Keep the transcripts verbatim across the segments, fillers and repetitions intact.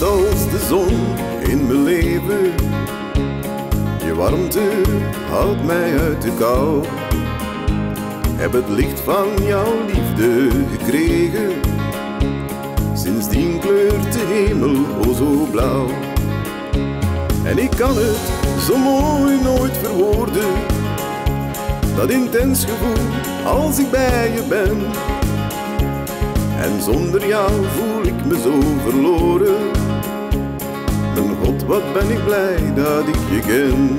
Net als de zon in mijn leven. Je warmte houdt mij uit de kou. Heb het licht van jouw liefde gekregen. Sindsdien kleurt de hemel o zo blauw. En ik kan het zo mooi nooit verwoorden. Dat intens gevoel als ik bij je ben. En zonder jou voel ik me zo verloren. Mijn God, wat ben ik blij dat ik je ken.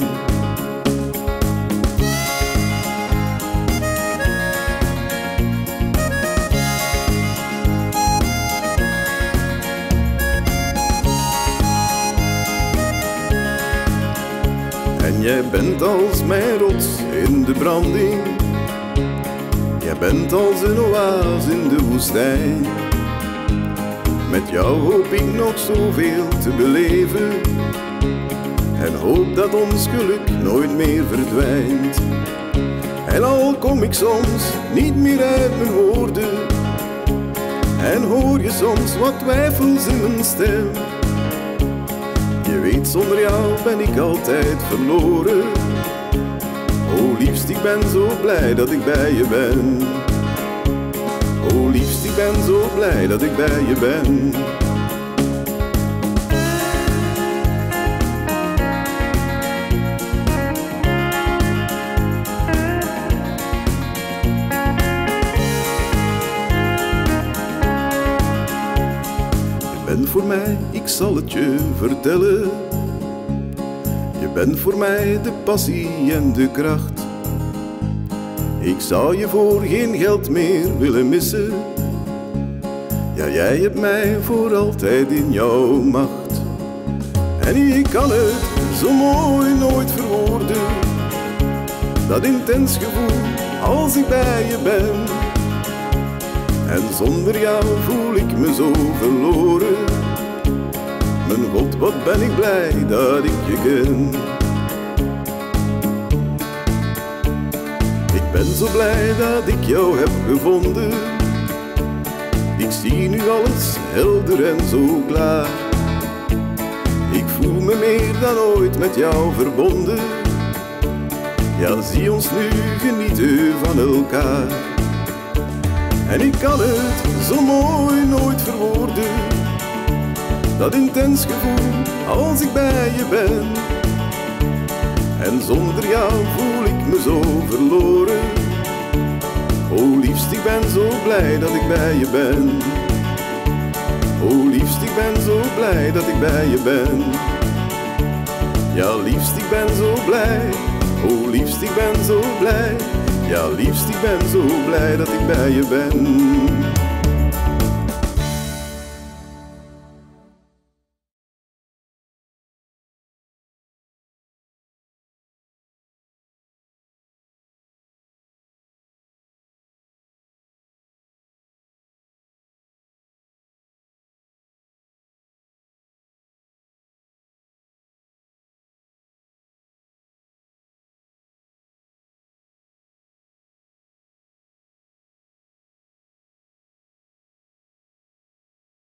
En jij bent als mijn rots in de branding. Jij bent als een oase in de woestijn. Met jou hoop ik nog zoveel te beleven. En hoop dat ons geluk nooit meer verdwijnt. En al kom ik soms niet meer uit mijn woorden. En hoor je soms wat twijfels in mijn stem. Je weet, zonder jou ben ik altijd verloren. O liefst, ik ben zo blij dat ik bij je ben. O liefst, ik ben zo blij dat ik bij je ben. Je bent voor mij, ik zal het je vertellen. Je bent voor mij de passie en de kracht. Ik zou je voor geen geld meer willen missen. Ja, jij hebt mij voor altijd in jouw macht. En ik kan het zo mooi nooit verwoorden. Dat intens gevoel als ik bij je ben. En zonder jou voel ik me zo verloren. Mijn God, wat ben ik blij dat ik je ken. Ik ben zo blij dat ik jou heb gevonden. Ik zie nu alles helder en zo klaar. Ik voel me meer dan ooit met jou verbonden. Ja, zie ons nu genieten van elkaar. En ik kan het zo mooi nooit verwoorden. Dat intens gevoel als ik bij je ben. En zonder jou voel ik me zo verloren. O liefst, ik ben zo blij dat ik bij je ben. O liefst, ik ben zo blij dat ik bij je ben. Ja, liefst, ik ben zo blij. O liefst, ik ben zo blij. Ja, liefst, ik ben zo blij dat ik bij je ben.